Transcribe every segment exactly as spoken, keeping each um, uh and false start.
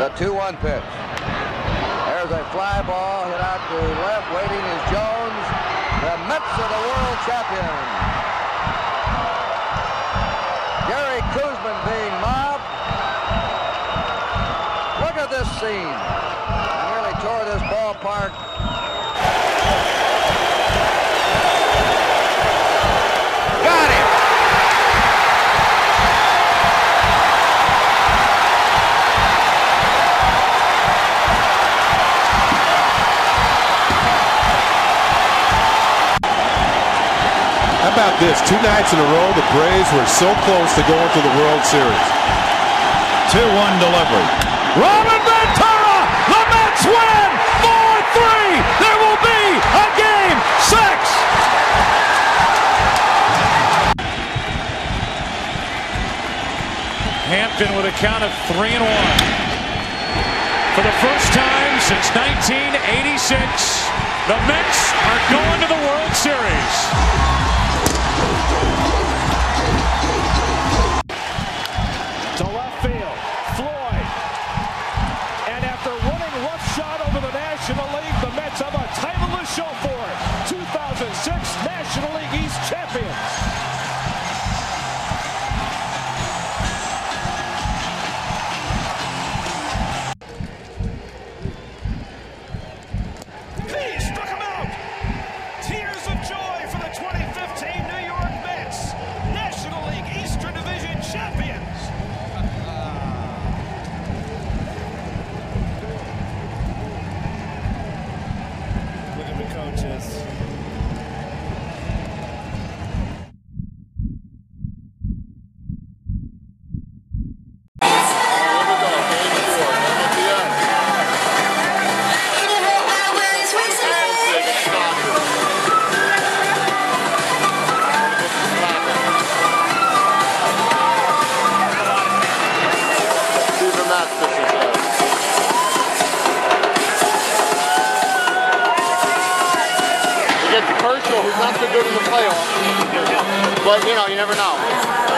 The two one pitch. There's a fly ball hit out to left. Waiting is Jones. The Mets are the world champions. Gary Kuzman being mobbed. Look at this scene. He nearly tore this ballpark. How about this? Two nights in a row, the Braves were so close to going to the World Series. two one delivery. Robin Ventura! The Mets win! four three! There will be a game six! Hampton with a count of three and one. For the first time since nineteen eighty-six, the Mets are going to the World Series. To left field, Floyd, and after running roughshod over the National League, the Mets have a title to show for it. two thousand six National League East champions. He struck him out. Tears of joy for the twenty fifteen New York Mets, National League Eastern Division champions. Coaches. Percival, who's not so good in the playoffs, but you know, you never know. Imagine if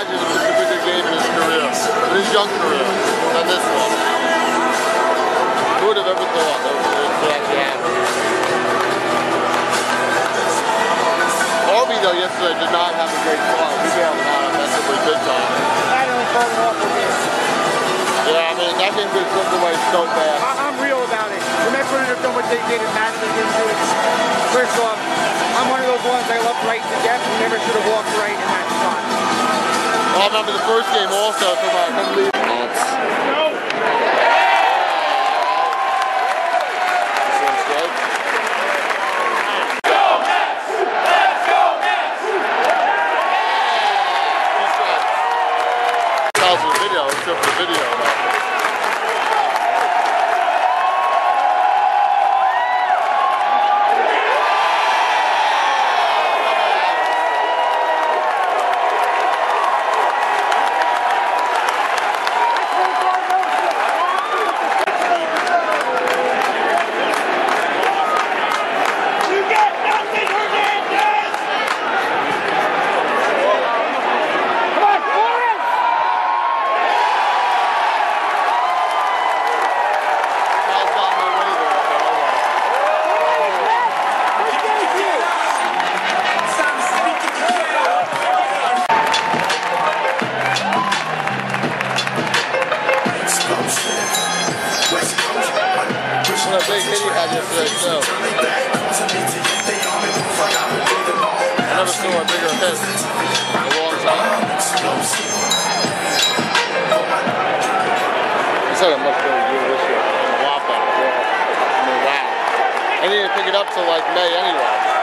it's a bigger game in his career, in his young career, than this one. Who would have ever thought that would exactly happen? Arby, though, yesterday did not have a great start. He bailed out offensively big time. I don't know off with this. Yeah, I mean, that game gets slipped away so fast. I I'm real about it. The Mets wouldn't have done what they did, and Matt didn't do it. First off, I'm one of those ones I love right to death and never should have walked right in that spot. I remember the first game also from our country. No. Go, go, go. what a big hit you had yesterday, so. I never seen one bigger hit in a long time. He's had a much better year this year. I mean, wow. I didn't even pick it up till like May anyway.